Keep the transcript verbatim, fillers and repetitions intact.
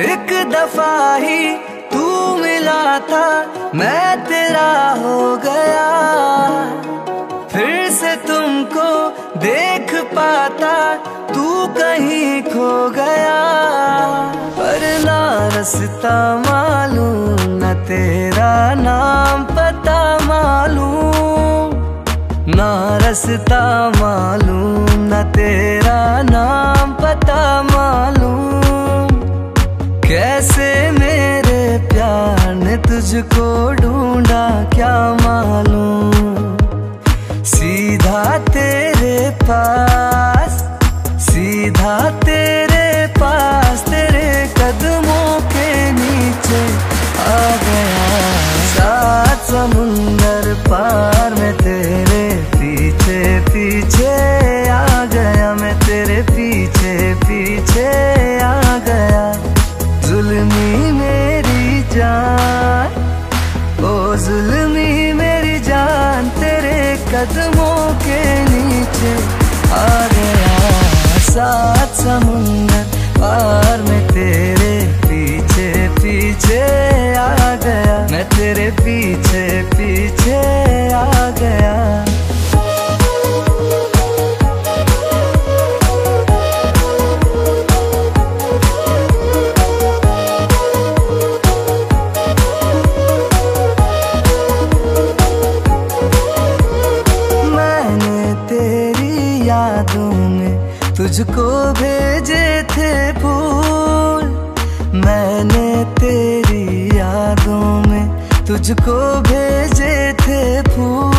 एक दफा ही तू मिला था, मैं तेरा हो गया। फिर से तुमको देख पाता, तू कहीं खो गया। पर ना रास्ता मालूम, न तेरा नाम पता मालूम। ना रास्ता मालूम, न तेरा नाम पता मालूम। कैसे मेरे प्यार ने तुझको ढूंढा क्या मालूम। सीधा तेरे पास, सीधा तेरे पास, तेरे कदमों के नीचे आ गया। सात समुंदर पार में तेरे पीछे पीछे आ गया। मैं तेरे पीछे पीछे आ गया। जुल्मी मेरी जान, ओ जुल्मी मेरी जान, तेरे कदमों के नीचे आ गया। सात समुंदर पार में तेरे पीछे पीछे आ गया। मैं तेरे पीछे पीछे आ गया। यादों में तुझको भेजे थे फूल, मैंने तेरी यादों में तुझको भेजे थे फूल।